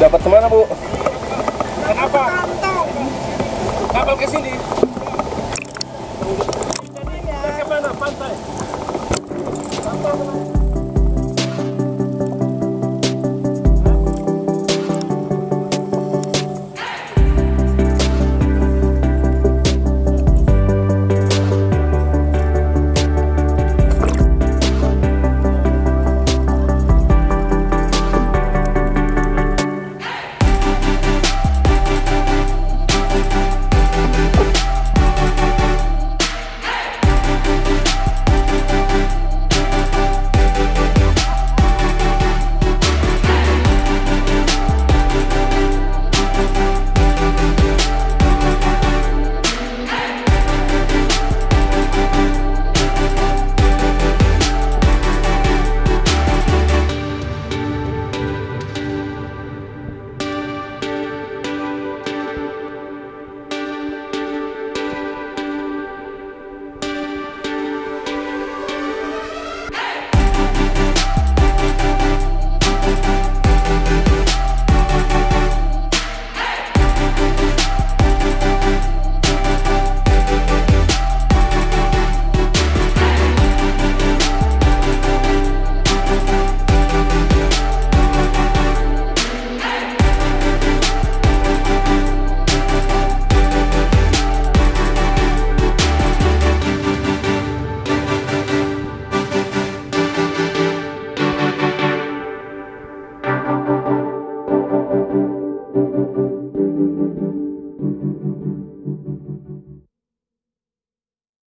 Dapat kemana, Bu? Kapal. Kapal ke sini.